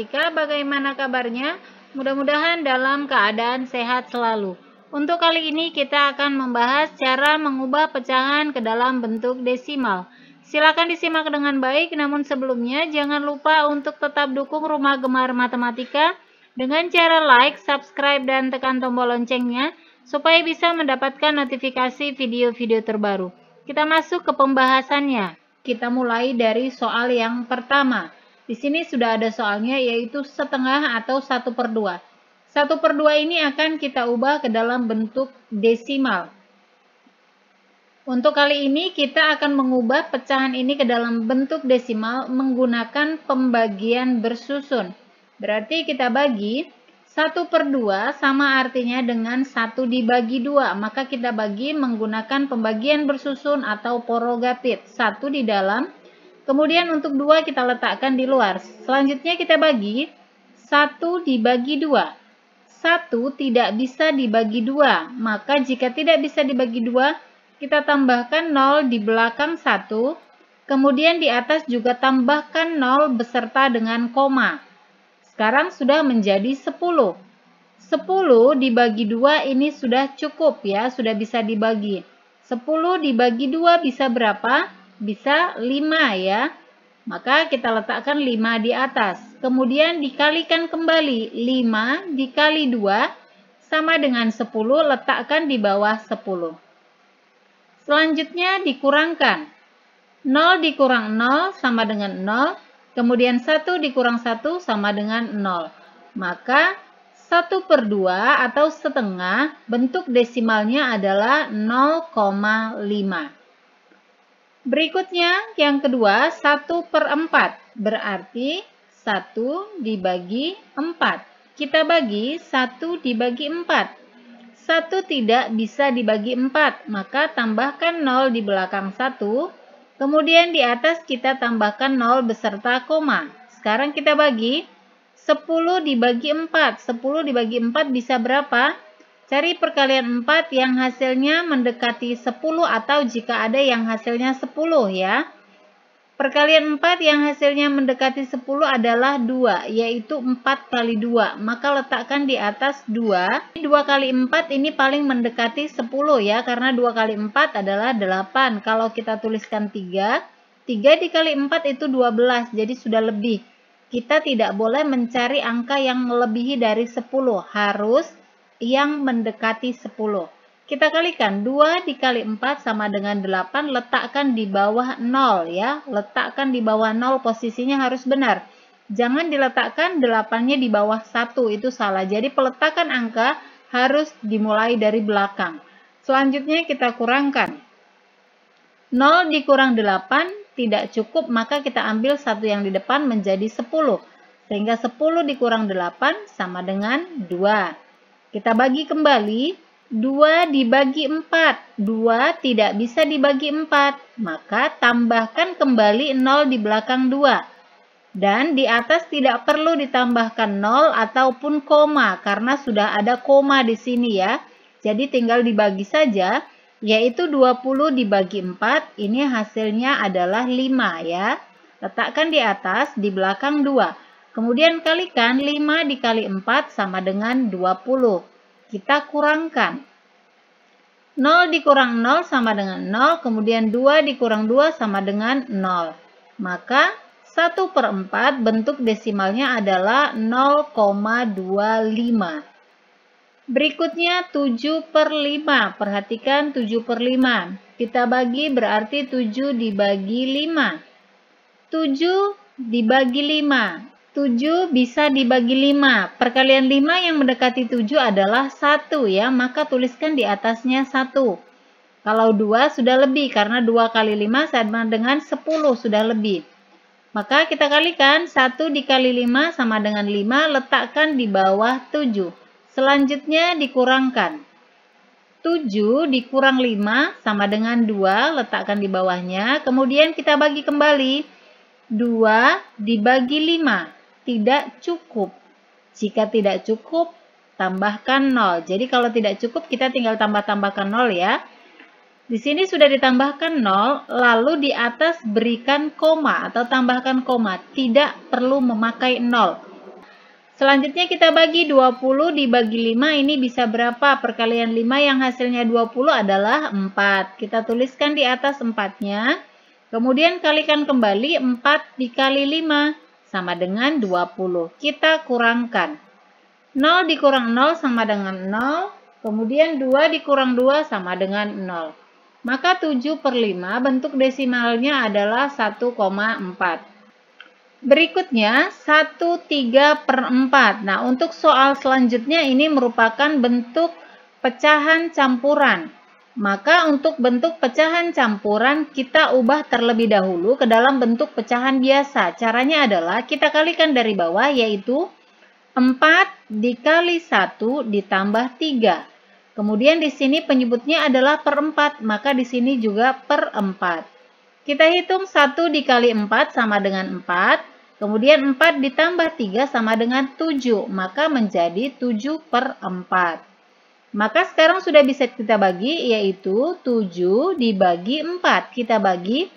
matematika, bagaimana kabarnya? Mudah-mudahan dalam keadaan sehat selalu. Untuk kali ini kita akan membahas cara mengubah pecahan ke dalam bentuk desimal. Silakan disimak dengan baik, namun sebelumnya jangan lupa untuk tetap dukung Rumah Gemar Matematika dengan cara like, subscribe, dan tekan tombol loncengnya supaya bisa mendapatkan notifikasi video-video terbaru. Kita masuk ke pembahasannya. Kita mulai dari soal yang pertama. Di sini sudah ada soalnya, yaitu setengah atau 1/2. 1/2 ini akan kita ubah ke dalam bentuk desimal. Untuk kali ini kita akan mengubah pecahan ini ke dalam bentuk desimal menggunakan pembagian bersusun. Berarti kita bagi 1/2 sama artinya dengan 1 dibagi 2. Maka kita bagi menggunakan pembagian bersusun atau porogapit. 1 di dalam. Kemudian untuk 2 kita letakkan di luar. Selanjutnya kita bagi 1 dibagi 2. 1 tidak bisa dibagi 2. Maka jika tidak bisa dibagi 2, kita tambahkan 0 di belakang 1. Kemudian di atas juga tambahkan 0 beserta dengan koma. Sekarang sudah menjadi 10. 10 dibagi 2 ini sudah cukup ya, sudah bisa dibagi. 10 dibagi 2 bisa berapa? Bisa 5 ya, maka kita letakkan 5 di atas. Kemudian dikalikan kembali, 5 dikali 2 sama dengan 10, letakkan di bawah 10. Selanjutnya dikurangkan, 0 dikurang 0 sama dengan 0, kemudian 1 dikurang 1 sama dengan 0. Maka 1/2 atau setengah bentuk desimalnya adalah 0,5. Berikutnya yang kedua, 1/4, berarti 1 dibagi 4. Kita bagi 1 dibagi 4. 1 tidak bisa dibagi 4, maka tambahkan 0 di belakang 1. Kemudian di atas kita tambahkan 0 beserta koma. Sekarang kita bagi 10 dibagi 4. 10 dibagi 4 bisa berapa? Cari perkalian 4 yang hasilnya mendekati 10 atau jika ada yang hasilnya 10 ya. Perkalian 4 yang hasilnya mendekati 10 adalah 2, yaitu 4 kali 2. Maka letakkan di atas 2. 2 kali 4 ini paling mendekati 10 ya, karena 2 kali 4 adalah 8. Kalau kita tuliskan 3, 3 dikali 4 itu 12, jadi sudah lebih. Kita tidak boleh mencari angka yang melebihi dari 10, harus yang mendekati 10. Kita kalikan, 2 dikali 4 sama dengan 8, letakkan di bawah 0 ya. Letakkan di bawah 0, posisinya harus benar. Jangan diletakkan 8-nya di bawah 1, itu salah. Jadi peletakan angka harus dimulai dari belakang. Selanjutnya kita kurangkan. 0 dikurang 8 tidak cukup, maka kita ambil 1 yang di depan menjadi 10. Sehingga 10 dikurang 8 sama dengan 2. Kita bagi kembali, 2 dibagi 4, 2 tidak bisa dibagi 4, maka tambahkan kembali 0 di belakang 2. Dan di atas tidak perlu ditambahkan 0 ataupun koma, karena sudah ada koma di sini ya. Jadi tinggal dibagi saja, yaitu 20 dibagi 4, ini hasilnya adalah 5 ya. Letakkan di atas, di belakang 2. Kemudian kalikan 5 dikali 4 sama dengan 20. Kita kurangkan. 0 dikurang 0 sama dengan 0. Kemudian 2 dikurang 2 sama dengan 0. Maka 1/4 bentuk desimalnya adalah 0,25. Berikutnya 7/5. Perhatikan 7/5. Kita bagi berarti 7 dibagi 5. 7 dibagi 5. 7 bisa dibagi 5. Perkalian 5 yang mendekati 7 adalah 1 ya, maka tuliskan di atasnya 1. Kalau 2 sudah lebih, karena 2 kali 5 sama dengan 10 sudah lebih. Maka kita kalikan, 1 dikali 5 sama dengan 5, letakkan di bawah 7. Selanjutnya dikurangkan. 7 dikurang 5 sama dengan 2, letakkan di bawahnya. Kemudian kita bagi kembali, 2 dibagi 5. Tidak cukup. Jika tidak cukup, tambahkan 0. Jadi kalau tidak cukup, kita tinggal tambah-tambahkan 0 ya. Di sini sudah ditambahkan 0, lalu di atas berikan koma atau tambahkan koma. Tidak perlu memakai 0. Selanjutnya kita bagi 20 dibagi 5 ini bisa berapa? Perkalian 5 yang hasilnya 20 adalah 4. Kita tuliskan di atas 4-nya. Kemudian kalikan kembali 4 dikali 5 sama dengan 20. Kita kurangkan. 0 dikurang 0 sama dengan 0. Kemudian 2 dikurang 2 sama dengan 0. Maka 7 per 5 bentuk desimalnya adalah 1,4. Berikutnya 1/3/4. Nah, untuk soal selanjutnya ini merupakan bentuk pecahan campuran. Maka untuk bentuk pecahan campuran kita ubah terlebih dahulu ke dalam bentuk pecahan biasa. Caranya adalah kita kalikan dari bawah, yaitu 4 dikali 1 ditambah 3. Kemudian di sini penyebutnya adalah per 4, maka di sini juga per 4. Kita hitung 1 dikali 4 sama dengan 4, kemudian 4 ditambah 3 sama dengan 7, maka menjadi 7/4. Maka sekarang sudah bisa kita bagi, yaitu 7 dibagi 4. Kita bagi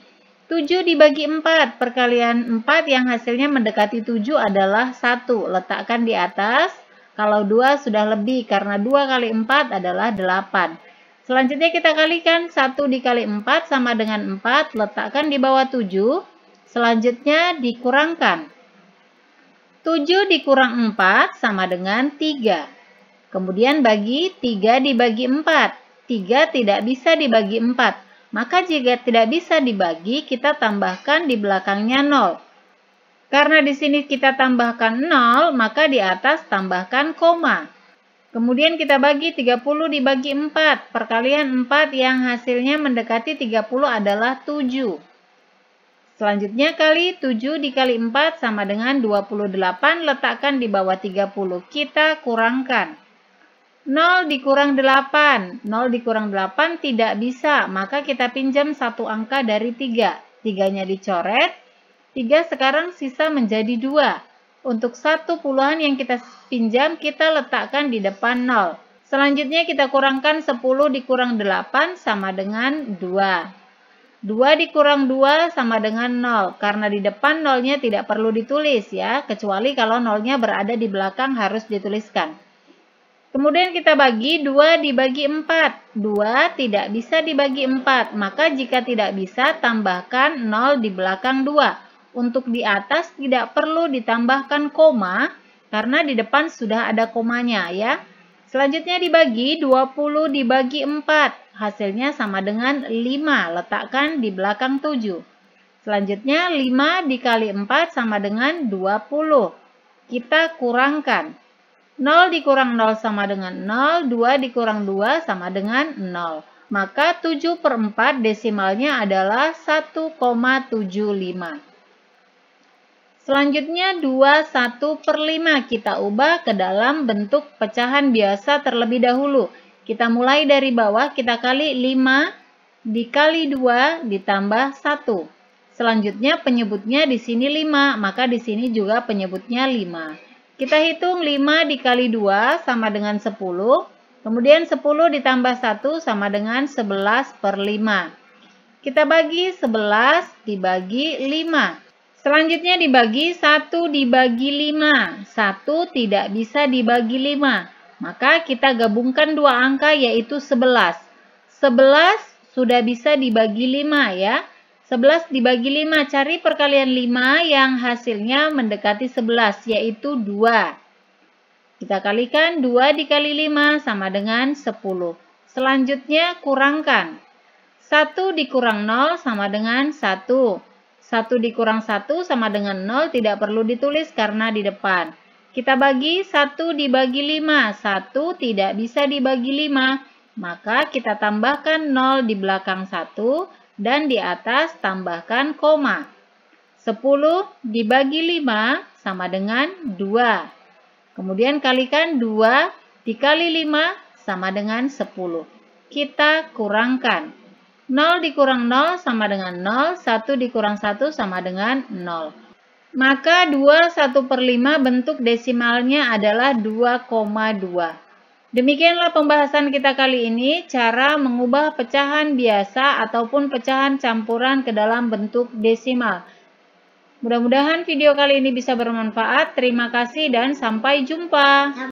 7 dibagi 4, perkalian 4 yang hasilnya mendekati 7 adalah 1. Letakkan di atas, kalau 2 sudah lebih karena 2 kali 4 adalah 8. Selanjutnya kita kalikan 1 dikali 4 sama dengan 4, letakkan di bawah 7, selanjutnya dikurangkan. 7 dikurang 4 sama dengan 3, kemudian bagi 3 dibagi 4, 3 tidak bisa dibagi 4, maka jika tidak bisa dibagi kita tambahkan di belakangnya 0. Karena di sini kita tambahkan 0, maka di atas tambahkan koma. Kemudian kita bagi 30 dibagi 4, perkalian 4 yang hasilnya mendekati 30 adalah 7. Selanjutnya kali 7 dikali 4 sama dengan 28, letakkan di bawah 30, kita kurangkan. 0 dikurang 8, 0 dikurang 8 tidak bisa, maka kita pinjam satu angka dari 3. 3-nya dicoret, 3 sekarang sisa menjadi 2. Untuk 1 puluhan yang kita pinjam, kita letakkan di depan 0. Selanjutnya kita kurangkan 10 dikurang 8 sama dengan 2. 2 dikurang 2 sama dengan 0. Karena di depan 0-nya tidak perlu ditulis ya, kecuali kalau 0-nya berada di belakang harus dituliskan. Kemudian kita bagi 2 dibagi 4. 2 tidak bisa dibagi 4, maka jika tidak bisa tambahkan 0 di belakang 2. Untuk di atas tidak perlu ditambahkan koma, karena di depan sudah ada komanya ya. Selanjutnya dibagi 20 dibagi 4, hasilnya sama dengan 5, letakkan di belakang 7. Selanjutnya 5 dikali 4 sama dengan 20, kita kurangkan. 0 dikurang 0 sama dengan 0, 2 dikurang 2 sama dengan 0. Maka 7/4 desimalnya adalah 1,75. Selanjutnya 2 1/5 kita ubah ke dalam bentuk pecahan biasa terlebih dahulu. Kita mulai dari bawah, kita kali 5 dikali 2 ditambah 1. Selanjutnya penyebutnya di sini 5, maka di sini juga penyebutnya 5. Kita hitung 5 dikali 2 sama dengan 10, kemudian 10 ditambah 1 sama dengan 11/5. Kita bagi 11 dibagi 5. Selanjutnya dibagi 1 dibagi 5, 1 tidak bisa dibagi 5, maka kita gabungkan dua angka yaitu 11. 11 sudah bisa dibagi 5 ya, 11 dibagi 5, cari perkalian 5 yang hasilnya mendekati 11 yaitu 2. Kita kalikan 2 dikali 5 sama dengan 10, selanjutnya kurangkan. 1 dikurang 0 sama dengan 1. 1 dikurang 1 sama dengan 0 tidak perlu ditulis karena di depan. Kita bagi 1 dibagi 5, 1 tidak bisa dibagi 5, maka kita tambahkan 0 di belakang 1 dan di atas tambahkan koma. 10 dibagi 5 sama dengan 2. Kemudian kalikan 2 dikali 5 sama dengan 10. Kita kurangkan. 0 dikurang 0 sama dengan 0, 1 dikurang 1 sama dengan 0. Maka 2 1/5 bentuk desimalnya adalah 2,2. Demikianlah pembahasan kita kali ini, cara mengubah pecahan biasa ataupun pecahan campuran ke dalam bentuk desimal. Mudah-mudahan video kali ini bisa bermanfaat. Terima kasih dan sampai jumpa.